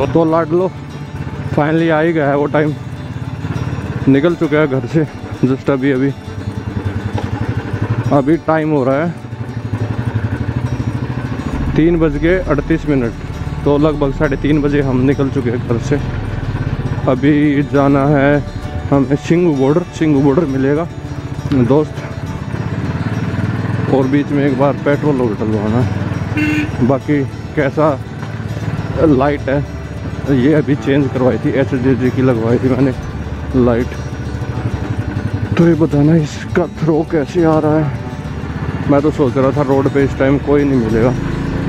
और दो लाड लो, फाइनली आ ही गया है वो टाइम, निकल चुका है घर से जस्ट अभी अभी। अभी टाइम हो रहा है 3:38, तो लगभग 3:30 हम निकल चुके हैं घर से। अभी जाना है हमें सिंगू बॉर्डर, सिंगू बॉर्डर मिलेगा दोस्त, और बीच में एक बार पेट्रोल डलवाना है। बाकी कैसा लाइट है, ये अभी चेंज करवाई थी, HDD की लगवाई थी मैंने लाइट, तो ये बताना इसका थ्रो कैसे आ रहा है। मैं तो सोच रहा था रोड पे इस टाइम कोई नहीं मिलेगा,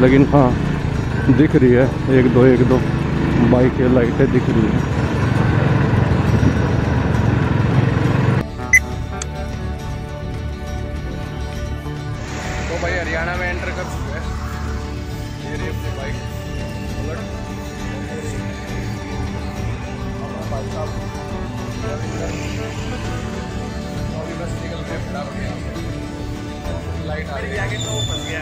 लेकिन हाँ दिख रही है एक दो बाइक की लाइटें दिख रही है। तो भाई हरियाणा में एंटर कर चुके हैं, ये रही अपनी बाइक। अभी बस निकल रहे हैं, लाइट आ रही है आगे, तो फंस गया।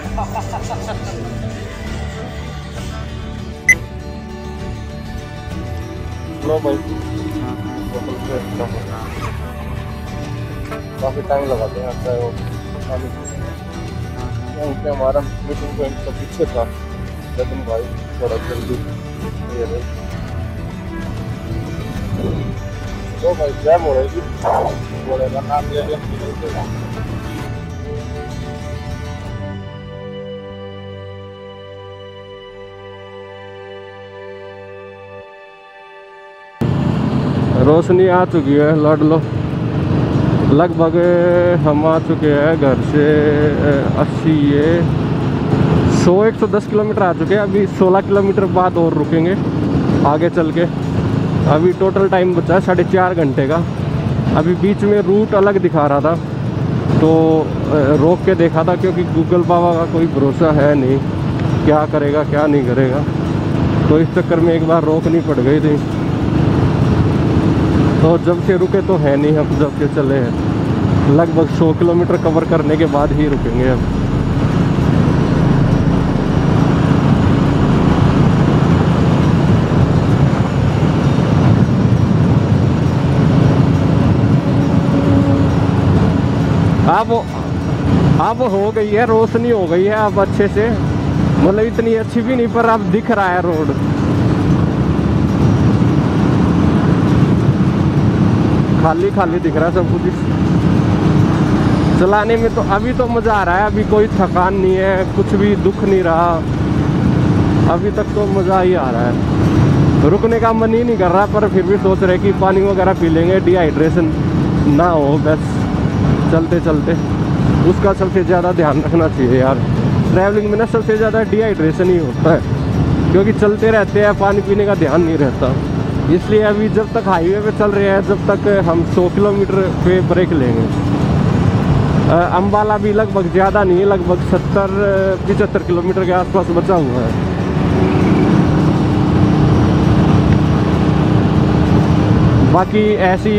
काफ़ी टाइम लगाते हैं, अच्छा है वो क्योंकि हमारा मीटिंग पॉइंट तो पीछे था, लेकिन भाई थोड़ा जल्दी तो भाई जैम हो रही थी, बोलेगा नाम ले लेगा। रोशनी आ चुकी है, लड़ लो। लगभग हम आ चुके हैं घर से 110 किलोमीटर आ चुके हैं। अभी 16 किलोमीटर बाद और रुकेंगे आगे चल के। अभी टोटल टाइम बचा है 4.5 घंटे का। अभी बीच में रूट अलग दिखा रहा था तो रोक के देखा था, क्योंकि गूगल बाबा का कोई भरोसा है नहीं, क्या करेगा क्या नहीं करेगा, तो इस चक्कर में एक बार रोकनी पड़ गई थी। तो जब से रुके तो है नहीं, हम जब से चले हैं लगभग 100 किलोमीटर कवर करने के बाद ही रुकेंगे अब। अब हो गई है रोशनी, हो गई है अब अच्छे से, मतलब इतनी अच्छी भी नहीं पर अब दिख रहा है रोड। खाली खाली दिख रहा है सब कुछ चलाने में, तो अभी तो मज़ा आ रहा है। अभी कोई थकान नहीं है, कुछ भी दुख नहीं रहा, अभी तक तो मज़ा ही आ रहा है। रुकने का मन ही नहीं कर रहा, पर फिर भी सोच रहे कि पानी वगैरह पी लेंगे, डिहाइड्रेशन ना हो बस चलते चलते। उसका सबसे ज़्यादा ध्यान रखना चाहिए यार, ट्रैवलिंग में ना सबसे ज़्यादा डिहाइड्रेशन ही होता है, क्योंकि चलते रहते हैं, पानी पीने का ध्यान नहीं रहता। इसलिए अभी जब तक हाईवे पे चल रहे हैं, जब तक हम 100 किलोमीटर पे ब्रेक लेंगे। अम्बाला भी लगभग ज़्यादा नहीं है, लगभग 70-75 किलोमीटर के आसपास बचा हुआ है। बाकी ऐसी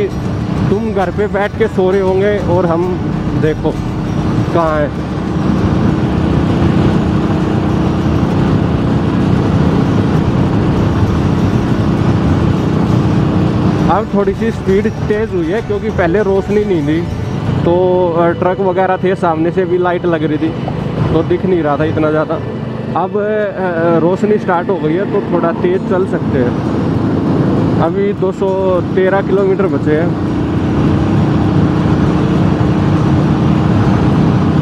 तुम घर पे बैठ के सो रहे होंगे और हम देखो कहाँ है। अब थोड़ी सी स्पीड तेज़ हुई है, क्योंकि पहले रोशनी नहीं थी तो ट्रक वगैरह थे, सामने से भी लाइट लग रही थी तो दिख नहीं रहा था इतना ज़्यादा। अब रोशनी स्टार्ट हो गई है तो थोड़ा तेज़ चल सकते हैं। अभी 213 किलोमीटर बचे हैं।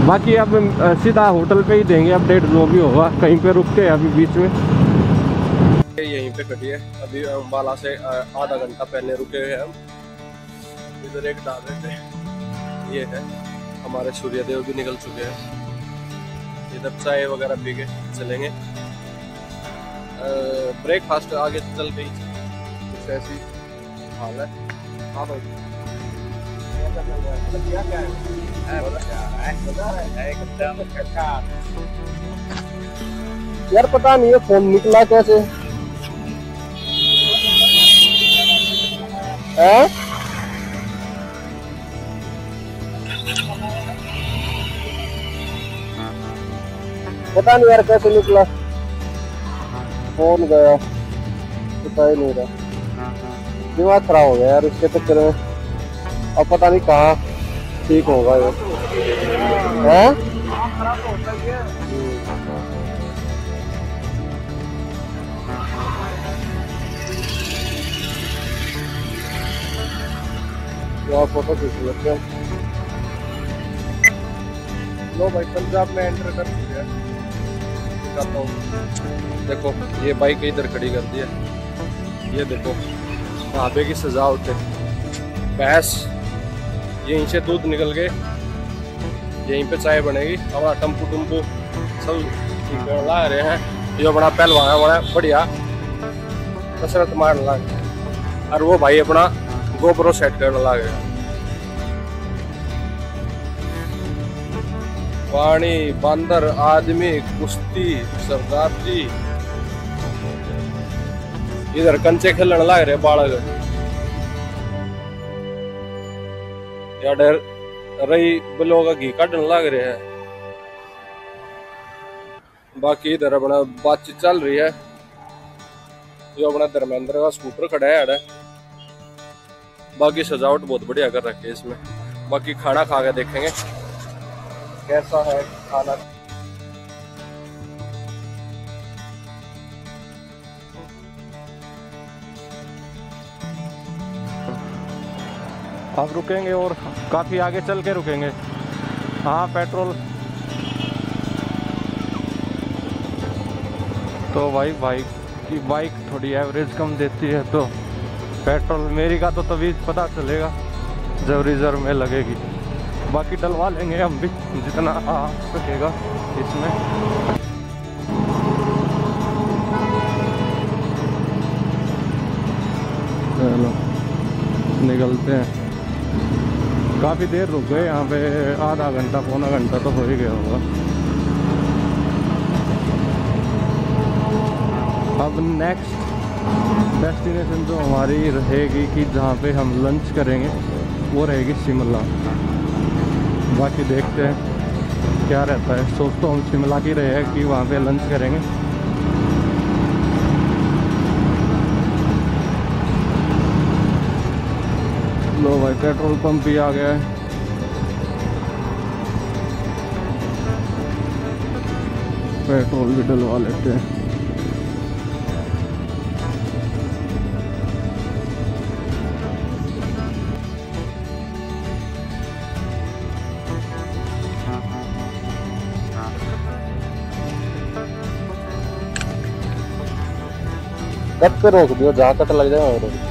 बाकी अब सीधा होटल पे ही देंगे अपडेट, जो भी होगा कहीं पे रुकते हैं अभी बीच में। यहीं पे खड़ी है, अभी अम्बाला से आधा घंटा पहले रुके हुए हैं हम। इधर एक ढाबे पे ये है, हमारे सूर्यदेव भी निकल चुके हैं, इधर चाय वगैरह पी के चलेंगे। ब्रेकफास्ट आगे चल गई, कुछ ऐसी हाल है। हाँ भाई क्या क्या है यार, पता नहीं है फोन निकला कैसे है? पता नहीं यार कैसे निकला, फोन गया। पता ही नहीं रहा, दिमाग खराब हो गया यार इसके चक्कर में। अब पता नहीं कहाँ ठीक होगा ये है? फोटो खींच लेते हैं। लो भाई पंजाब में एंटर कर दिया। देखो ये बाइक इधर खड़ी कर दी है, ये देखो ढाबे की सजावट है। भैंस यहीं से दूध निकल के यहीं पे चाय बनेगी। हमारा टम्पू टम्पू सब ठीक ला रहे हैं। ये बड़ा पहलवान है, बड़ा बढ़िया कसरत मार ला। और वो भाई अपना गोप्रो सेट करने ला गया। पानी, बंदर, आदमी, कुश्ती, सरदार जी, इधर कंचे खेलने लग रहे बालक। रही बलोगा घी काटने लग रहे हैं। बाकी इधर अपना बातचीत चल रही है। जो अपना धर्मेंद्र का स्कूटर खड़ा है यार। बाकी सजावट बहुत बढ़िया कर रखी है इसमें। बाकी खाना खा के देखेंगे कैसा है खाना। अब रुकेंगे और काफी आगे चल के रुकेंगे। हाँ पेट्रोल तो भाई बाइक की बाइक थोड़ी एवरेज कम देती है तो पेट्रोल मेरी का तो तभी पता चलेगा जब रिजर्व में लगेगी। बाकी डलवा लेंगे हम भी जितना आ सकेगा इसमें। चलो निकलते हैं। काफ़ी देर रुक गए यहाँ पे, आधा घंटा पौना घंटा तो हो ही गया होगा। अब नेक्स्ट डेस्टिनेशन जो हमारी रहेगी कि जहाँ पे हम लंच करेंगे वो रहेगी शिमला। बाकी देखते हैं क्या रहता है। सोच तो हम शिमला की रहे हैं कि वहाँ पे लंच करेंगे। लो भाई पेट्रोल पंप भी आ गया है। पेट्रोल भी डलवा लेते हैं। कट पे रोक दियो, जहाँ कट लग जाए रोक।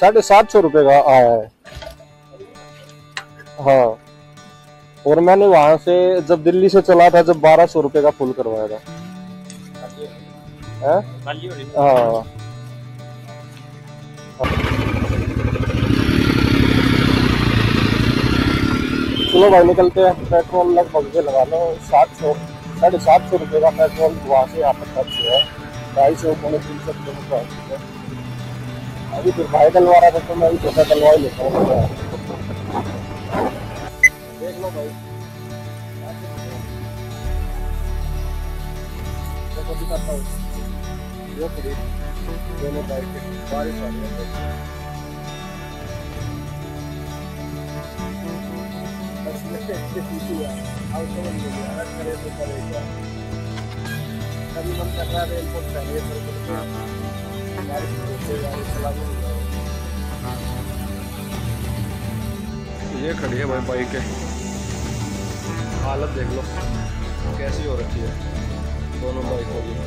₹750 का आया है हाँ। और मैंने वहां से जब दिल्ली से चला था जब ₹1200 का फुल करवाया था हाँ। चलो भाई निकलते हैं। पेट्रोल लगभग लगा लो ₹750 का पेट्रोल वहां से यहाँ पर खर्च हुआ है। 250-300 किलोमीटर अभी फिर भाई डलवा रहा था तो मैं भी छोटा डलवा ही लेता हूँ। देख लो भाई देखो दिखाता हूँ ये खरीद दोनों भाई के बारिश आ रही है। ये खड़ी है भाई बाइक है। हालत देख लो कैसी हो रखी है दोनों बाइकों की।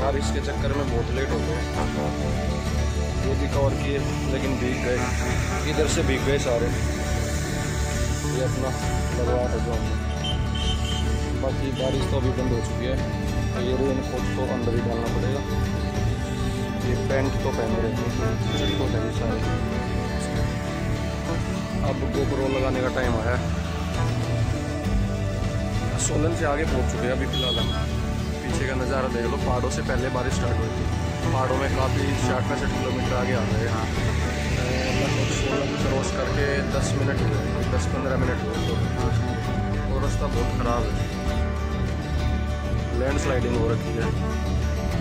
बारिश के चक्कर में बहुत लेट हो गए। ये भी कवर किए लेकिन भीग गए, इधर से भीग गए सारे। ये अपना बर्बाद हो जाओ। बाकी बारिश तो अभी बंद हो चुकी है। ये रेनकोट तो अंदर ही डालना पड़ेगा। ये पैंट तो पहने रहते हैं सारे। अब गोप्रो लगाने का टाइम आया। सोलन से आगे पहुंच चुके हैं अभी फिलहाल। पीछे का नज़ारा देख लो, पहाड़ों से पहले बारिश स्टार्ट हुई थी। पहाड़ों में काफ़ी 60-65 किलोमीटर आगे आ गए। हाँ, लगभग सोलन क्रॉस करके 10 मिनट हुए, 10-15 मिनट हुए। और रास्ता बहुत ख़राब है, लैंड स्लाइडिंग हो रखी है,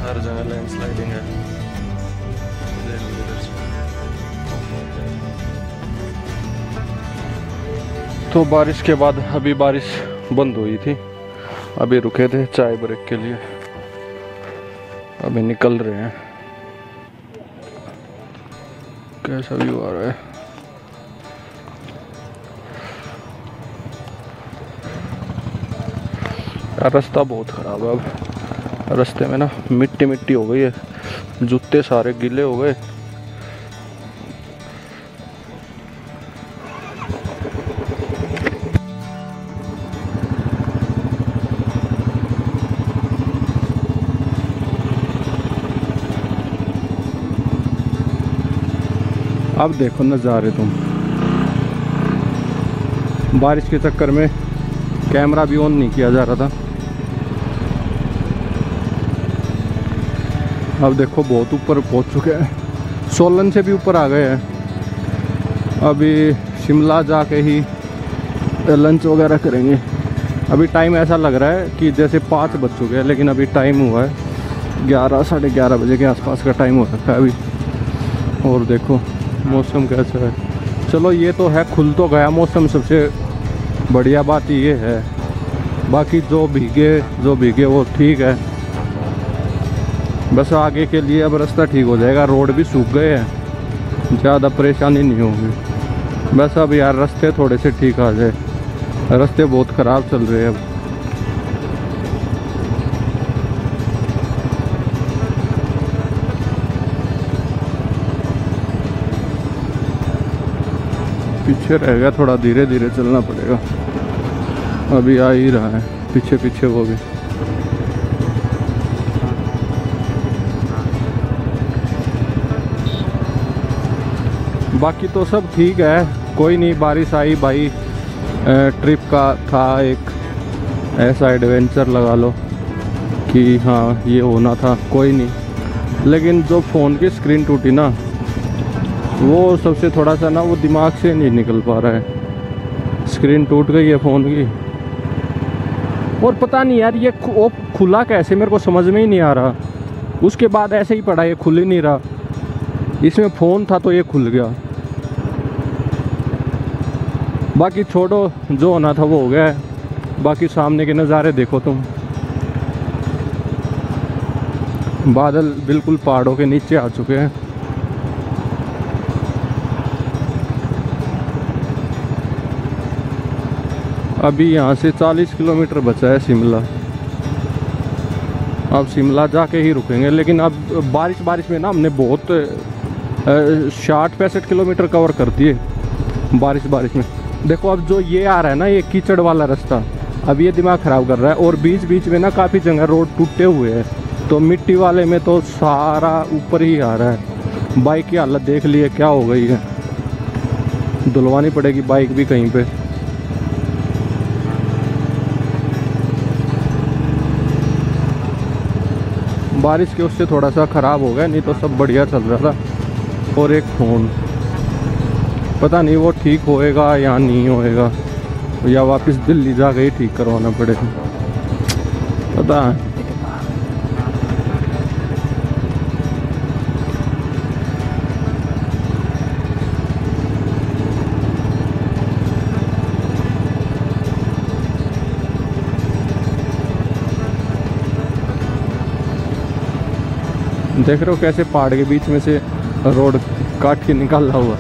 हर जगह लैंड स्लाइडिंग है। तो बारिश के बाद अभी बारिश बंद हुई थी, अभी रुके थे चाय ब्रेक के लिए, अभी निकल रहे हैं। कैसा व्यू आ रहा है, रास्ता बहुत खराब है। अब रास्ते में ना मिट्टी मिट्टी हो गई है, जूते सारे गीले हो गए। अब देखो नज़ारे, तुम बारिश के चक्कर में कैमरा भी ऑन नहीं किया जा रहा था। अब देखो बहुत ऊपर पहुंच चुके हैं, सोलन से भी ऊपर आ गए हैं। अभी शिमला जाके ही लंच वगैरह करेंगे। अभी टाइम ऐसा लग रहा है कि जैसे 5 बज चुके हैं, लेकिन अभी टाइम हुआ है 11, 11:30 बजे के आसपास का टाइम हो सकता है अभी। और देखो मौसम कैसा है। चलो ये तो है, खुल तो गया मौसम, सबसे बढ़िया बात ये है। बाकी जो भीगे वो ठीक है, बस आगे के लिए अब रास्ता ठीक हो जाएगा। रोड भी सूख गए हैं, ज़्यादा परेशानी नहीं होगी। बस अब यार रास्ते थोड़े से ठीक आ जाए, रास्ते बहुत ख़राब चल रहे हैं अब। पीछे रह गया थोड़ा, धीरे धीरे चलना पड़ेगा। अभी आ ही रहा है पीछे पीछे वो भी। बाकी तो सब ठीक है, कोई नहीं। बारिश आई भाई, ट्रिप का था एक ऐसा एडवेंचर लगा लो कि हाँ ये होना था, कोई नहीं। लेकिन जो फ़ोन की स्क्रीन टूटी ना, वो सबसे थोड़ा सा ना वो दिमाग से नहीं निकल पा रहा है। स्क्रीन टूट गई है फ़ोन की, और पता नहीं यार ये खुला कैसे, मेरे को समझ में ही नहीं आ रहा। उसके बाद ऐसे ही पड़ा, ये खुल ही नहीं रहा। इसमें फ़ोन था तो ये खुल गया। बाकी छोड़ो, जो होना था वो हो गया है। बाकी सामने के नज़ारे देखो तुम, बादल बिल्कुल पहाड़ों के नीचे आ चुके हैं। अभी यहाँ से 40 किलोमीटर बचा है शिमला। अब शिमला जाके ही रुकेंगे, लेकिन अब बारिश में ना हमने बहुत 60-65 किलोमीटर कवर कर दिए बारिश में। देखो अब जो ये आ रहा है ना, ये कीचड़ वाला रास्ता, अब ये दिमाग ख़राब कर रहा है। और बीच में ना काफ़ी जगह रोड टूटे हुए हैं, तो मिट्टी वाले में तो सारा ऊपर ही आ रहा है। बाइक की हालत देख ली है क्या हो गई है, धुलवानी पड़ेगी बाइक भी कहीं पर। बारिश के उससे थोड़ा सा ख़राब हो गया, नहीं तो सब बढ़िया चल रहा था। और एक फ़ोन, पता नहीं वो ठीक होएगा या नहीं होएगा, या वापस दिल्ली जा के ही ठीक करवाना पड़ेगा, पता है। देख रहे हो कैसे पहाड़ के बीच में से रोड काट के निकाल रहा हुआ।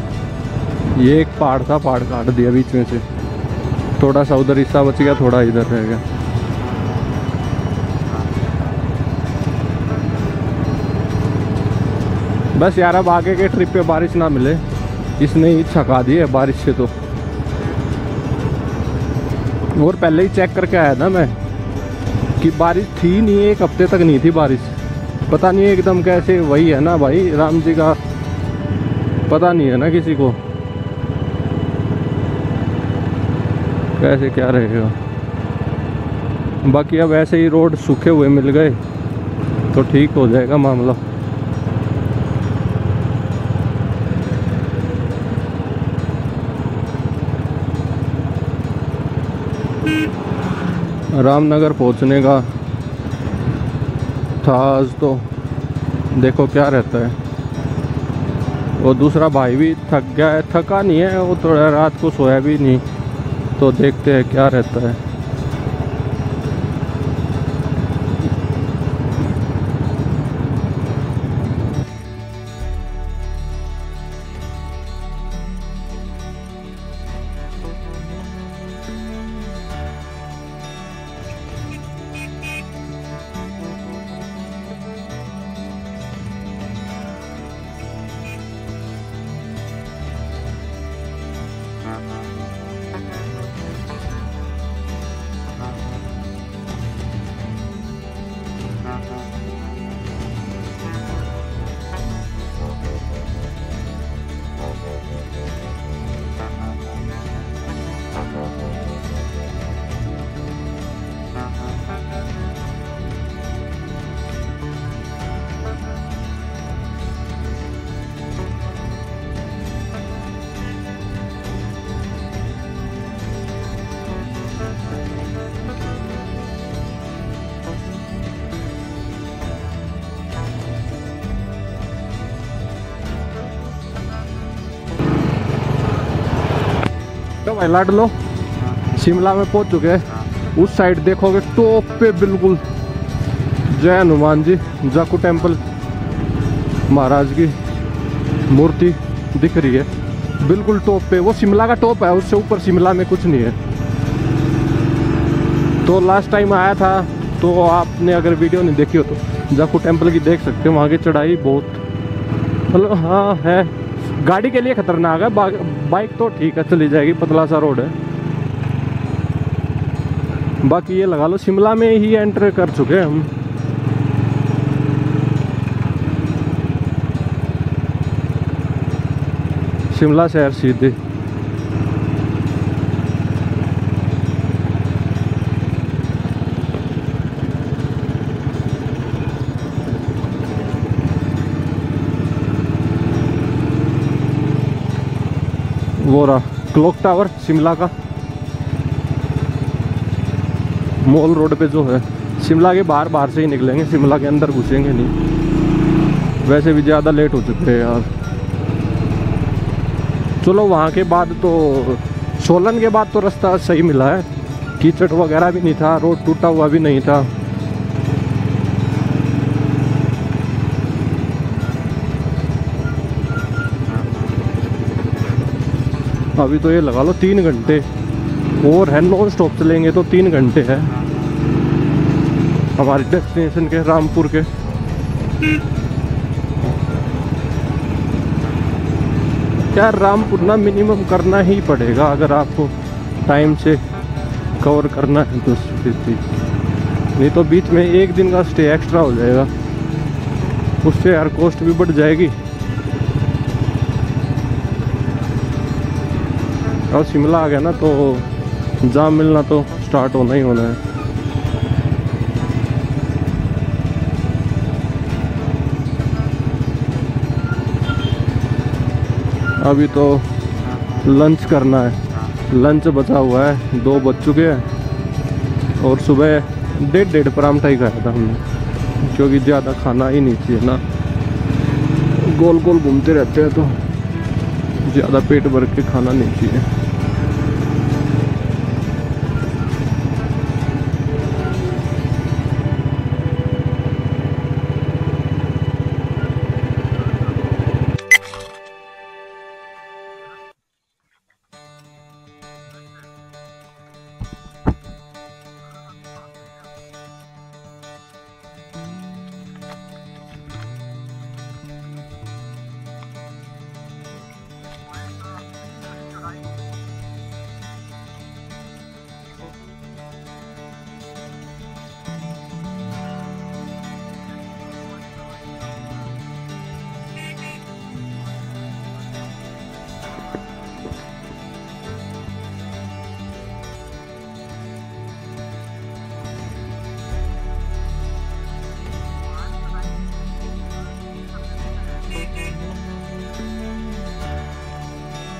ये एक पहाड़ था, पहाड़ काट दिया बीच में से। थोड़ा सा उधर हिस्सा बच गया, थोड़ा इधर रह गया। बस यार अब आगे के ट्रिप पे बारिश ना मिले, इसने ही थका दी है बारिश से तो। और पहले ही चेक करके आया था मैं कि बारिश थी नहीं, एक हफ्ते तक नहीं थी बारिश। पता नहीं एकदम कैसे, वही है ना भाई राम जी का पता नहीं है ना किसी को, कैसे क्या रहेगा। बाकी अब ऐसे ही रोड सूखे हुए मिल गए तो ठीक हो जाएगा मामला। रामनगर पहुंचने का था आज, तो देखो क्या रहता है। और दूसरा भाई भी थक गया है, थका नहीं है वो, थोड़ा रात को सोया भी नहीं, तो देखते हैं क्या रहता है। भाई लाड लो, शिमला में पहुंच चुके हैं। उस साइड देखोगे टॉप पे बिल्कुल जय हनुमान जी जाकू टेम्पल महाराज की मूर्ति दिख रही है बिल्कुल टॉप पे। वो शिमला का टॉप है, उससे ऊपर शिमला में कुछ नहीं है। तो लास्ट टाइम आया था तो आपने अगर वीडियो नहीं देखी हो तो जाकू टेम्पल की देख सकते हो। वहाँ की चढ़ाई बहुत मतलब हाँ है, गाड़ी के लिए खतरनाक है, बाइक तो ठीक है चली जाएगी, पतला सा रोड है। बाकी ये लगा लो शिमला में ही एंटर कर चुके हैं हम। शिमला शहर सीधे वो रहा क्लॉक टावर शिमला का। मॉल रोड पे जो है शिमला के बाहर, बाहर से ही निकलेंगे, शिमला के अंदर घुसेंगे नहीं। वैसे भी ज़्यादा लेट हो चुके हैं यार। चलो वहाँ के बाद तो सोलन के बाद तो रास्ता सही मिला है, कीचड़ वगैरह भी नहीं था, रोड टूटा हुआ भी नहीं था। अभी तो ये लगा लो 3 घंटे और है, नॉन स्टॉप चलेंगे तो 3 घंटे है हमारे डेस्टिनेशन के रामपुर के। यार रामपुर ना मिनिमम करना ही पड़ेगा अगर आपको टाइम से कवर करना है तो, नहीं तो बीच में एक दिन का स्टे एक्स्ट्रा हो जाएगा, उससे यार कॉस्ट भी बढ़ जाएगी। और शिमला आ गया ना तो जाम मिलना तो स्टार्ट होना ही होना है। अभी तो लंच करना है, लंच बचा हुआ है, 2 बज चुके हैं। और सुबह 1:30 परांठा ही खाया था हमने, क्योंकि ज़्यादा खाना ही नहीं चाहिए ना, गोल गोल घूमते रहते हैं तो ज़्यादा पेट भर के खाना नहीं चाहिए।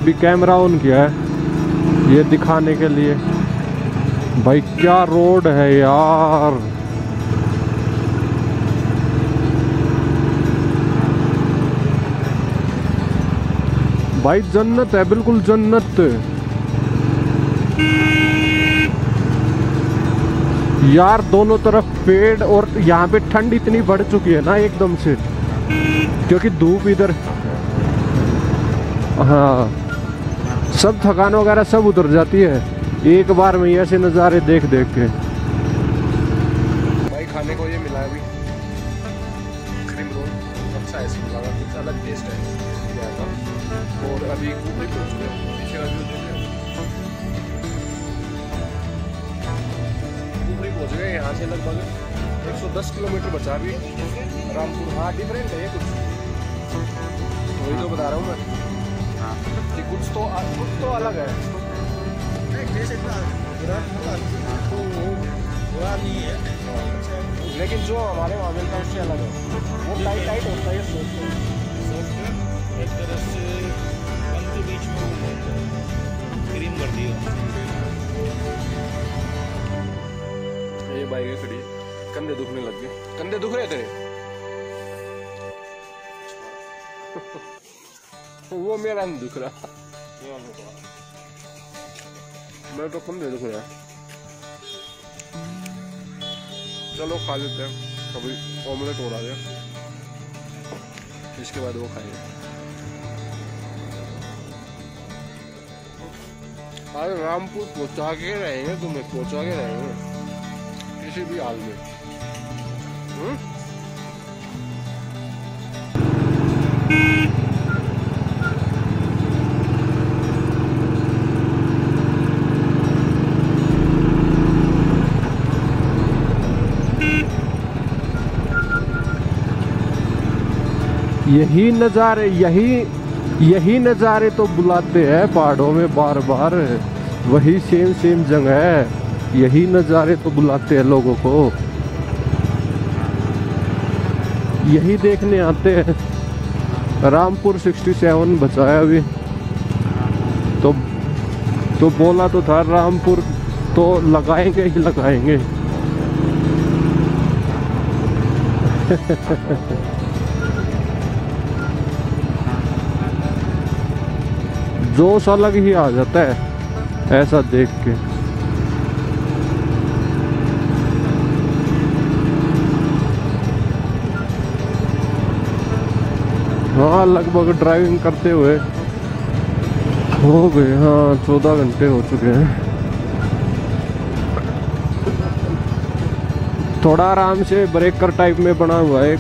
भी कैमरा ऑन किया है ये दिखाने के लिए। भाई क्या रोड है यार, भाई जन्नत है, बिल्कुल जन्नत। यार दोनों तरफ पेड़, और यहाँ पे ठंड इतनी बढ़ चुकी है ना एकदम से, क्योंकि धूप इधर, हाँ सब थकान वगैरह सब उतर जाती है एक बार में ऐसे नज़ारे देख देख के। भाई खाने को ये मिला अभी क्रीम रोल, अच्छा है, इसमें लगा कुछ अलग टेस्ट है। और अभी पहुँच गए यहाँ से लगभग 110 किलोमीटर बचा भी रामपुर। हाँ डिफरेंट है ये कुछ, वही तो बता रहा हूँ मैं कि कुछ तो अलग है, बुरा नहीं है, लेकिन जो हमारे वहाँ मिलता है उससे अलग है। वो टाइट टाइट होता है सॉफ्ट, एक तरह से बीच में क्रीम भर दी है। ये बाइक खड़ी, कंधे दुखने लग गए, कंधे दुख रहे थे वो मेरा नहीं दुख रहा, मेरा तो कंधे दुख रहा। चलो खा लेते हैं, कभी ऑमलेट हो रहा है, इसके बाद वो खाएंगे। अरे रामपुर पहुँचा के रहेंगे, तुम्हें पहुँचा के रहेंगे किसी भी हाल में। यही नज़ारे तो बुलाते हैं पहाड़ों में बार बार, वही सेम जगह है, यही नज़ारे तो बुलाते हैं लोगों को, यही देखने आते हैं। रामपुर 67 बचा है अभी, तो बोला तो था रामपुर तो लगाएंगे ही लगाएंगे जोश अलग ही आ जाता है ऐसा देख के। हाँ लगभग ड्राइविंग करते हुए हो गए, हाँ 14 घंटे हो चुके हैं। थोड़ा आराम से ब्रेकर टाइप में बना हुआ है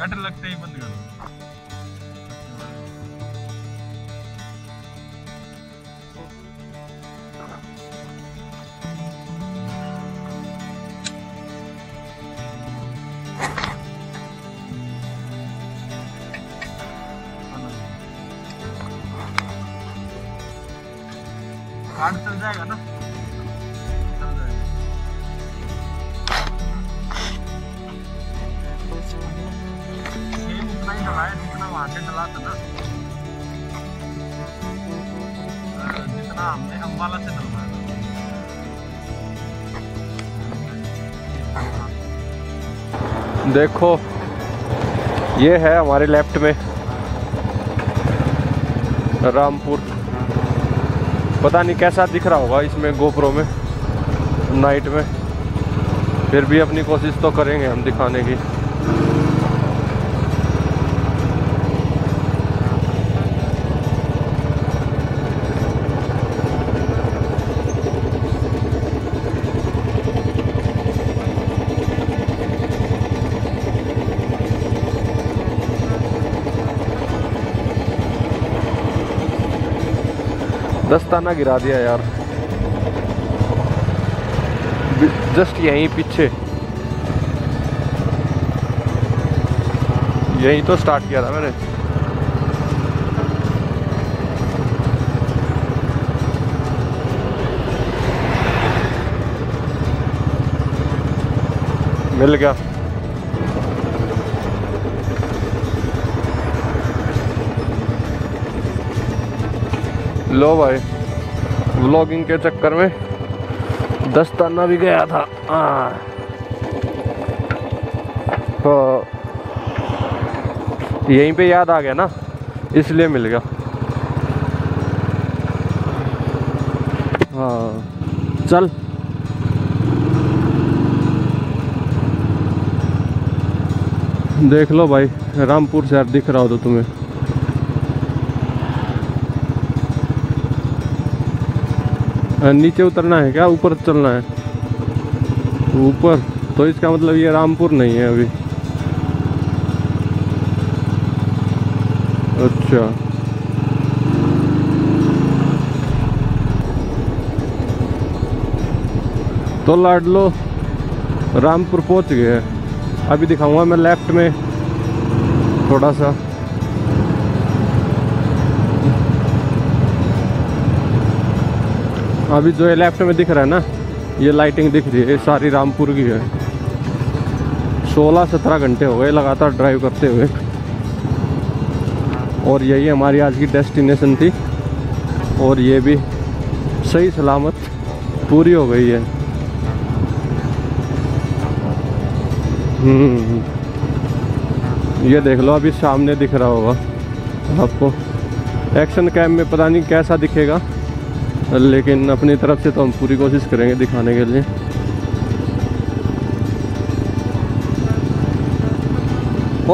कट लगते ही बंद कर दो। कार्ड चल जाएगा ना, चल जाएगा। सेम उतना ही डला है जितना वहाँ से डला था ना, जितना हमने अम्बाला से डलवाया। देखो ये है हमारे लेफ्ट में रामपुर, पता नहीं कैसा दिख रहा होगा इसमें गोप्रो में नाइट में, फिर भी अपनी कोशिश तो करेंगे हम दिखाने की। दस्ताना गिरा दिया यार जस्ट यहीं पीछे। यहीं तो स्टार्ट किया था मैंने। मिल गया। लो भाई व्लॉगिंग के चक्कर में दस्ताना भी गया था। तो यहीं पे याद आ गया ना, इसलिए मिल गया। हाँ चल देख लो भाई, रामपुर शहर दिख रहा हो तो तुम्हें। नीचे उतरना है क्या, ऊपर चलना है? ऊपर तो इसका मतलब ये रामपुर नहीं है अभी। अच्छा तो लाडलो रामपुर पहुंच गए हैं। अभी दिखाऊंगा मैं लेफ्ट में थोड़ा सा। अभी जो ये लेफ्ट में दिख रहा है ना, ये लाइटिंग दिख रही है, ये सारी रामपुर की है। 16-17 घंटे हो गए लगातार ड्राइव करते हुए, और यही हमारी आज की डेस्टिनेशन थी, और ये भी सही सलामत पूरी हो गई है। ये देख लो, अभी सामने दिख रहा होगा आपको। एक्शन कैम में पता नहीं कैसा दिखेगा, लेकिन अपनी तरफ से तो हम पूरी कोशिश करेंगे दिखाने के लिए।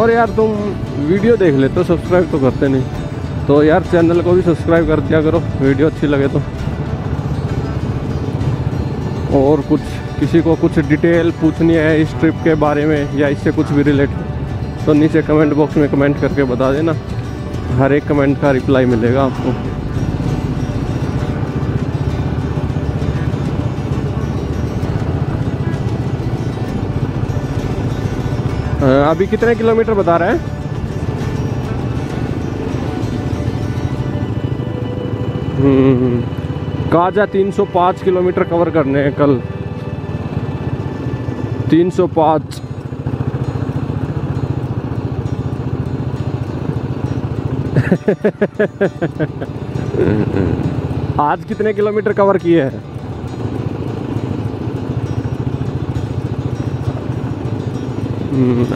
और यार तुम वीडियो देख लेते हो, सब्सक्राइब तो करते नहीं, तो यार चैनल को भी सब्सक्राइब कर दिया करो वीडियो अच्छी लगे तो। और कुछ किसी को कुछ डिटेल पूछनी है इस ट्रिप के बारे में या इससे कुछ भी रिलेटेड, तो नीचे कमेंट बॉक्स में कमेंट करके बता देना, हर एक कमेंट का रिप्लाई मिलेगा आपको। अभी कितने किलोमीटर बता रहा है? काजा 305 किलोमीटर कवर करने हैं कल। 305। आज कितने किलोमीटर कवर किए हैं?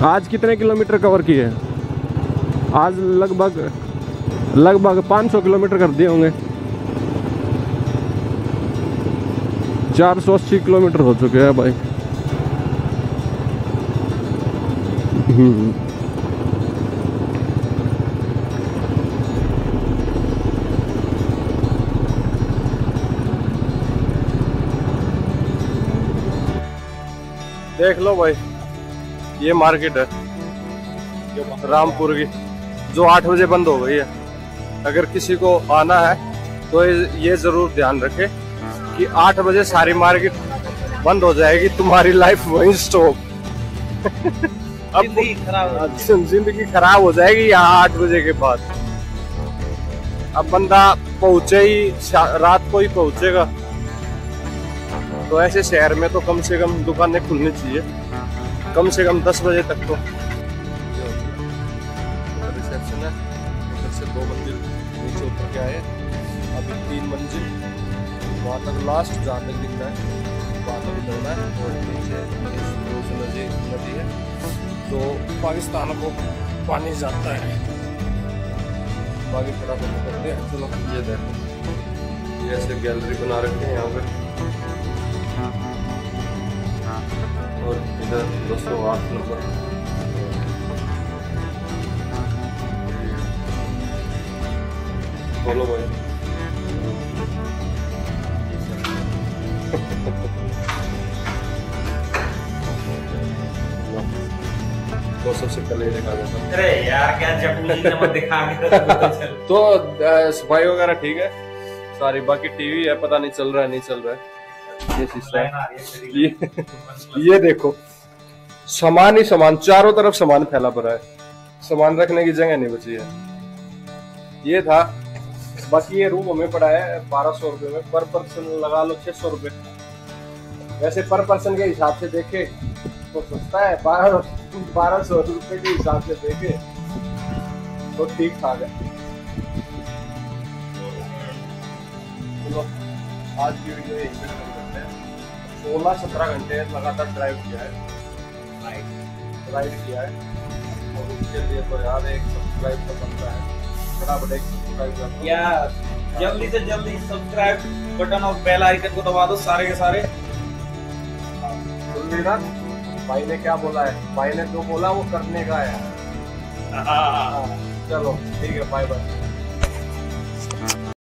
आज कितने किलोमीटर कवर किए हैं? आज लगभग 500 किलोमीटर कर दिए होंगे। 480 किलोमीटर हो चुके हैं भाई। देख लो भाई, ये मार्केट है रामपुर की, जो 8 बजे बंद हो गई है। अगर किसी को आना है तो ये जरूर ध्यान रखे कि 8 बजे सारी मार्केट बंद हो जाएगी, तुम्हारी लाइफ वहीं स्टॉप। अब जिंदगी खराब हो जाएगी यहाँ 8 बजे के बाद। अब बंदा पहुंचे ही रात को ही पहुंचेगा, तो ऐसे शहर में तो कम से कम दुकानें खुलनी चाहिए, कम से कम 10 बजे तक। तो रिसेप्शन है, इधर से 2 मंजिल नीचे उतर के आए, अभी 3 मंजिल वहाँ तक लास्ट जहाँ तक दिखता है वहाँ तक उतरना है। और नीचे नदी है तो पाकिस्तान को पानी जाता है, बाकी थोड़ा बहुत करते हैं। चलो ये देखो, ये ऐसे गैलरी बना रखी है यहाँ पे, और इधर 208 नंबर बोलो भाई। तो सबसे पहले देखा जाता है। अरे यार क्या दिखा तो सफाई वगैरह ठीक है, सारी। बाकी टीवी है, पता नहीं चल रहा है नहीं चल रहा है। ये शीशा, ये देखो सामान ही सामान, चारों तरफ सामान फैला पड़ा है, सामान रखने की जगह नहीं बची है। ये था। बाकी ये रूम हमें पड़ा है 1200 रुपये में, पर पर्सन लगा लो 600 रुपये। वैसे पर पर्सन के हिसाब से देखे तो सस्ता है, 1200 रुपये के हिसाब से देखे तो ठीक ठाक है। चलो आज की वीडियो यहीं पे खत्म करते हैं। 16-17 घंटे लगातार ड्राइव किया है, और उसके लिए तो यार एक सब्सक्राइब का बनता है, फटाफट एक सब्सक्राइब यार, जल्दी से जल्दी सब्सक्राइब बटन और बेल आइकन को दबा दो सारे के सारे। सुन लेना भाई ने क्या बोला है, भाई ने जो बोला वो करने का है। चलो ठीक है, बाय बाय।